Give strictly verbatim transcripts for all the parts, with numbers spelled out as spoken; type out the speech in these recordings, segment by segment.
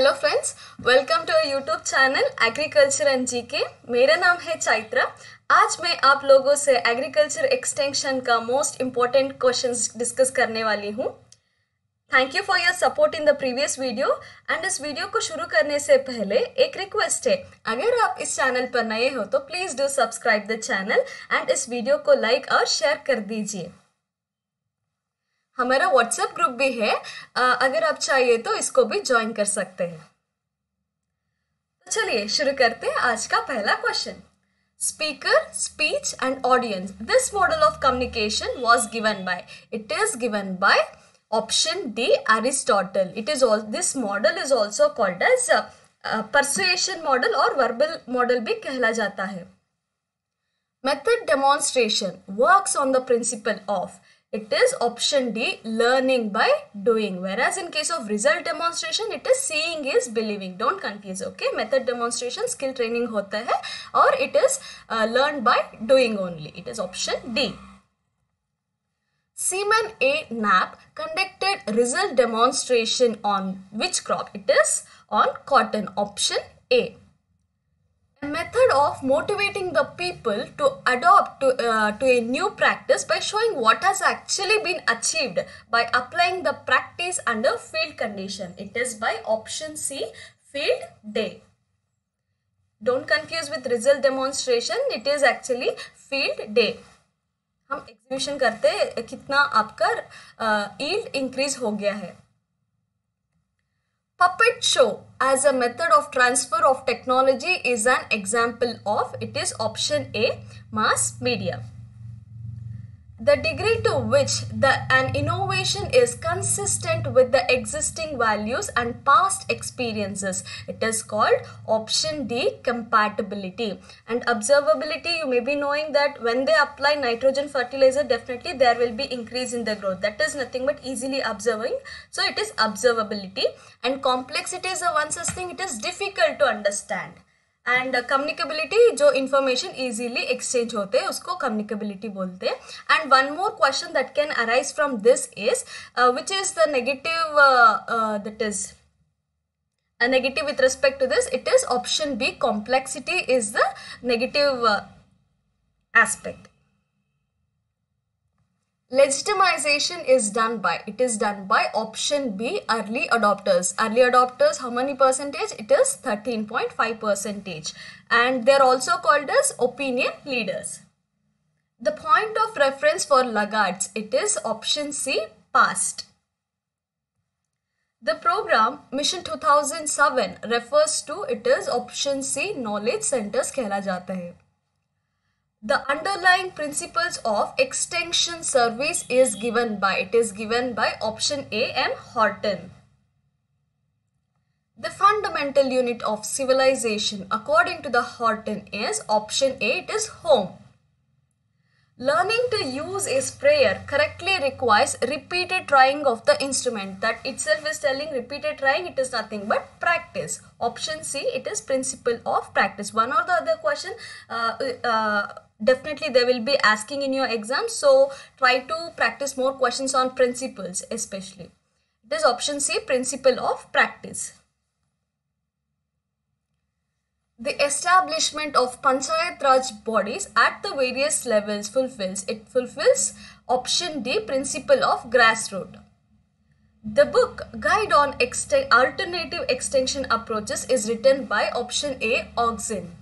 Hello friends, welcome to our YouTube channel agriculture and GK. मेरा नाम है चैत्रा। आज मैं आप लोगों से एग्रीकल्चर एक्सटेंशन का मोस्ट इम्पॉर्टेंट क्वेश्चंस डिस्कस करने वाली हूँ। Thank you for your support in the previous video. And इस वीडियो को शुरू करने से पहले एक रिक्वेस्ट है, अगर आप इस चैनल पर नए हो तो please do subscribe the channel and इस वीडियो को लाइक और शेयर कर दीजिए। हमारा व्हाट्सएप ग्रुप भी है, अगर आप चाहिए तो इसको भी ज्वाइन कर सकते हैं। तो चलिए शुरू करते हैं आज का पहला question. Speaker, speech and audience, this model of communication was given by, it is given by option D Aristotle. It is all this model is also called as persuasion model और वर्बल मॉडल भी कहला जाता है। Method demonstration works on the principle of, it is option D, learning by doing, whereas in case of result demonstration it is seeing is believing. Don't confuse, okay? Method demonstration skill training hota hai or it is uh, learned by doing only. It is option D. Seaman A. Knapp conducted result demonstration on which crop? It is on cotton, option A. A method of motivating the people to adopt to, uh, to a new practice by showing what has actually been achieved by applying the practice under field condition. It is by option C, field day. Don't confuse with result demonstration. It is actually field day. हम execution करते हैं कितना आपका yield increase हो गया है। Puppet show as a method of transfer of technology is an example of, it is option A, mass media. The degree to which the, an innovation is consistent with the existing values and past experiences, it is called option D, compatibility. And observability, you may be knowing that when they apply nitrogen fertilizer, definitely there will be increase in the growth. That is nothing but easily observing. So it is observability. And complexity is a one such thing, it is difficult to understand. And communicability, जो information easily exchange होते हैं उसको communicability बोलते हैं। And one more question that can arise from this is which is the negative, that is a negative with respect to this, it is option B, complexity is the negative aspect. Legitimization is done by, it is done by option B, early adopters. Early adopters, how many percentage? It is thirteen point five percentage, and they are also called as opinion leaders. The point of reference for laggards, it is option C, past. The program Mission two thousand seven refers to, it is option C, knowledge centers कहला जाता है. The underlying principles of extension service is given by, it is given by option A, M. Horton. The fundamental unit of civilization according to the Horton is option A, it is home. Learning to use a sprayer correctly requires repeated trying of the instrument. That itself is telling repeated trying, it is nothing but practice. Option C, it is principle of practice. One or the other question uh, uh, definitely they will be asking in your exam, so try to practice more questions on principles especially. It is option C, principle of practice. The establishment of Panchayat Raj bodies at the various levels fulfills, it fulfills option D, principle of grassroots. The book Guide on Exten- Alternative Extension Approaches is written by option A, Oxin.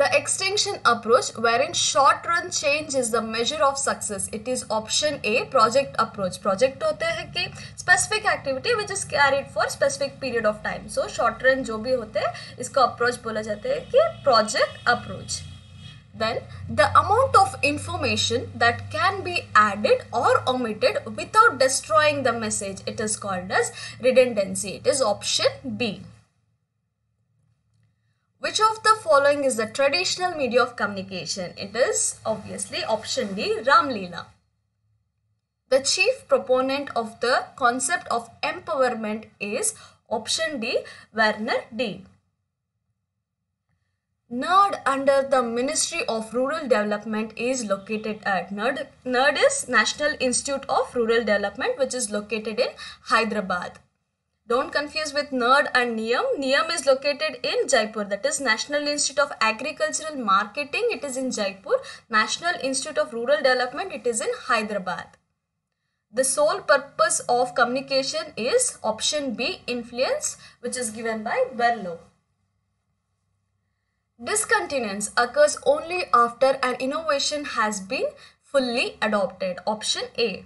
The extension approach wherein short run change is the measure of success, it is option A, project approach. Project होते हैं कि specific activity which is carried for specific period of time. So short run जो भी होते हैं इसको approach बोला जाता है कि project approach. Then the amount of information that can be added or omitted without destroying the message, it is called as redundancy. It is option B. Which of the following is the traditional media of communication? It is obviously option D, Ramlila. The chief proponent of the concept of empowerment is option D, Werner D. NERD under the Ministry of Rural Development is located at NERD. NERD is National Institute of Rural Development, which is located in Hyderabad. Don't confuse with NERD and NEAM. NEAM is located in Jaipur, that is National Institute of Agricultural Marketing, it is in Jaipur. National Institute of Rural Development, it is in Hyderabad. The sole purpose of communication is option B, influence, which is given by Berlo. Discontinuance occurs only after an innovation has been fully adopted. Option A.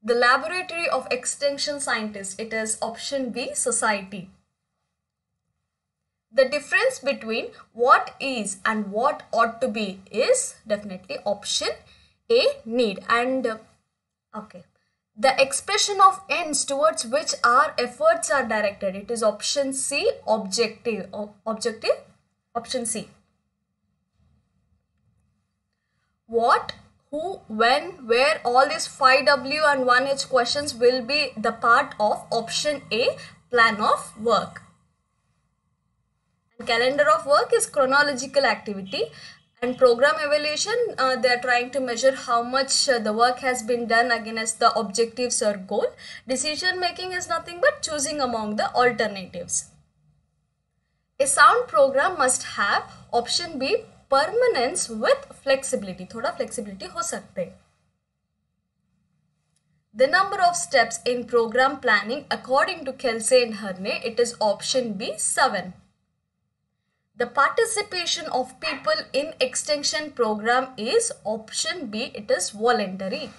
The laboratory of extension scientists. It is option B, society. The difference between what is and what ought to be is definitely option A, need. And okay. The expression of ends towards which our efforts are directed. It is option C, objective. Objective. Option C. What, who, when, where, all these five W and one H questions will be the part of option A, plan of work. And calendar of work is chronological activity, and program evaluation, uh, they are trying to measure how much uh, the work has been done against the objectives or goal. Decision making is nothing but choosing among the alternatives. A sound program must have option B, permanence with flexibility. Thoda flexibility ho sakte. The number of steps in program planning according to Kelsey and Herne, it is option B, seven. The participation of people in extension program is option B, it is voluntary.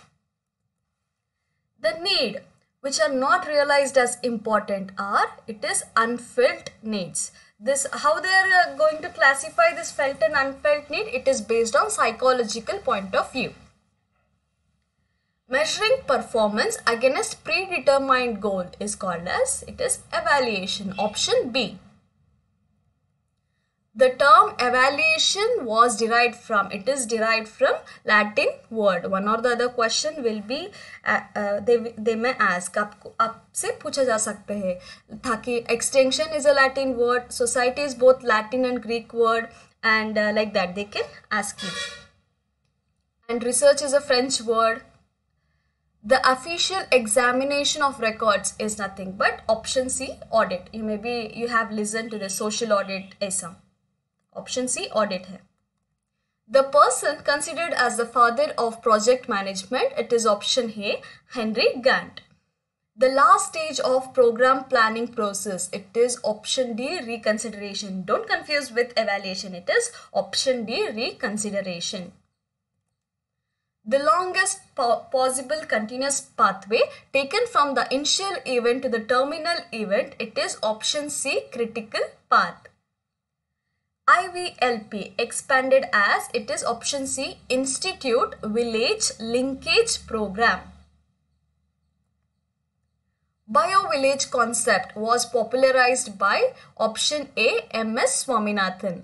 The need which are not realized as important are, it is unfelt needs. This, how they are going to classify this felt and unfelt need, it is based on psychological point of view. Measuring performance against predetermined goal is called as, it is evaluation, option B. The term evaluation was derived from, it is derived from Latin word. One or the other question will be, uh, uh, they, they may ask, aapko, aap se pucha ja sakte hai. Thaki extension is a Latin word, society is both Latin and Greek word, and uh, like that they can ask you. And research is a French word. The official examination of records is nothing but option C, audit. You may be, you have listened to the social audit exam. Option C, audit hai. The person considered as the father of project management, it is option A, Henry Gantt. The last stage of program planning process, it is option D, reconsideration. Don't confuse with evaluation, it is option D, reconsideration. The longest po- possible continuous pathway taken from the initial event to the terminal event, it is option C, critical path. I V L P expanded as, it is option C, Institute Village Linkage Program. Bio-village concept was popularized by option A, M S Swaminathan.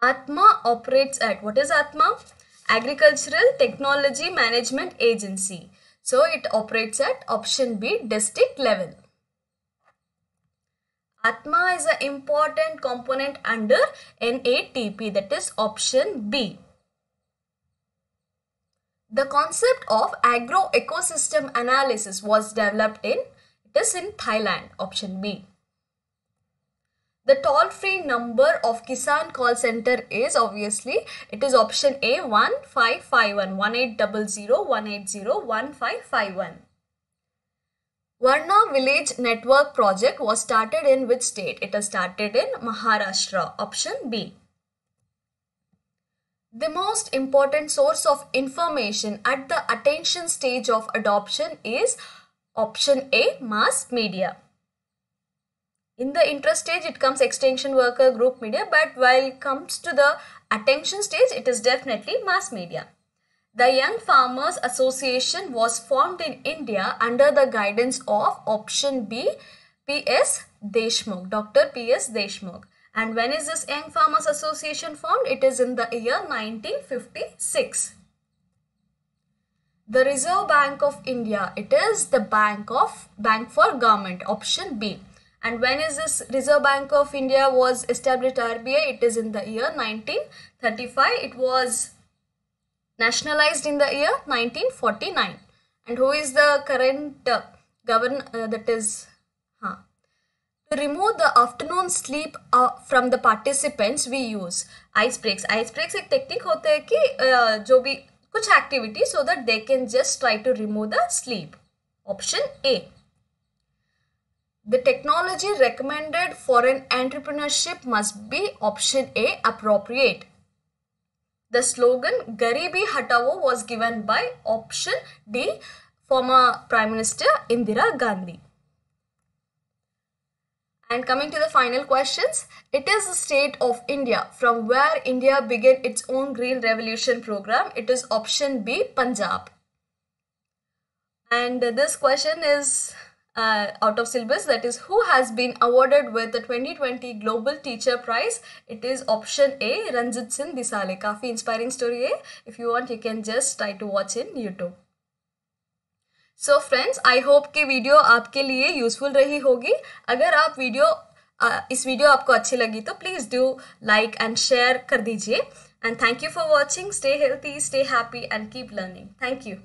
ATMA operates at, what is ATMA? Agricultural Technology Management Agency. So it operates at option B, district level. ATMA is an important component under N A T P, that is option B. The concept of agro-ecosystem analysis was developed in, it is in Thailand, option B. The toll-free number of Kisan call center is obviously, it is option A, one five five one, one eight zero zero, one eight zero, one five five one. Varna Village Network project was started in which state? It is started in Maharashtra, option B. The most important source of information at the attention stage of adoption is option A, mass media. In the interest stage, it comes extension worker, group media, but while it comes to the attention stage, it is definitely mass media. The Young Farmers Association was formed in India under the guidance of option B, P S Deshmukh, Doctor P S Deshmukh. And when is this Young Farmers Association formed? It is in the year nineteen fifty-six. The Reserve Bank of India, it is the bank of bank for government, option B. And when is this Reserve Bank of India was established, R B I? It is in the year nineteen thirty-five. It was nationalized in the year nineteen forty-nine. And who is the current uh, governor? Uh, that is, huh. To remove the afternoon sleep uh, from the participants, we use ice breaks. Ice breaks एक technique होता है कि uh, जो भी कुछ activity so that they can just try to remove the sleep. Option A. The technology recommended for an entrepreneurship must be option A, appropriate. The slogan Garibi Hatao was given by option D, former Prime Minister Indira Gandhi. And coming to the final questions, it is the state of India from where India began its own Green Revolution program. It is option B, Punjab. And this question is uh, out of syllabus, that is, who has been awarded with the twenty twenty Global Teacher Prize? It is option A, Ranjit Singh Dishale. Kafi inspiring story hai. If you want, you can just try to watch in YouTube. So friends, I hope कि video आपके लिए useful रही होगी. अगर आप video इस video आपको अच्छी लगी तो please do like and share कर दीजिए. And thank you for watching. Stay healthy, stay happy and keep learning. Thank you.